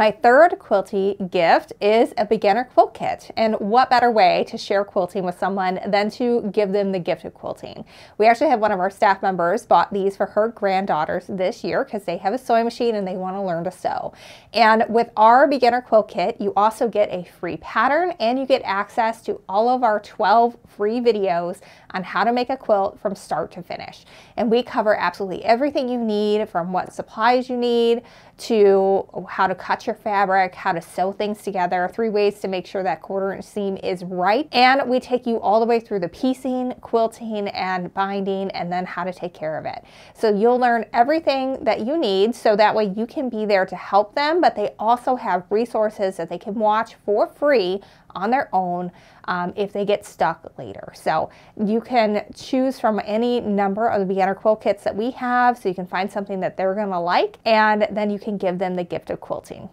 My third quilty gift is a beginner quilt kit, and what better way to share quilting with someone than to give them the gift of quilting. We actually had one of our staff members bought these for her granddaughters this year because they have a sewing machine and they want to learn to sew. And with our beginner quilt kit, you also get a free pattern and you get access to all of our 12 free videos on how to make a quilt from start to finish. And we cover absolutely everything you need, from what supplies you need to how to cut your fabric, how to sew things together, 3 ways to make sure that quarter-inch seam is right, and we take you all the way through the piecing, quilting, and binding, and then how to take care of it. So you'll learn everything that you need, so that way you can be there to help them, but they also have resources that they can watch for free on their own if they get stuck later. So you can choose from any number of the beginner quilt kits that we have, so you can find something that they're gonna like, and then you can give them the gift of quilting.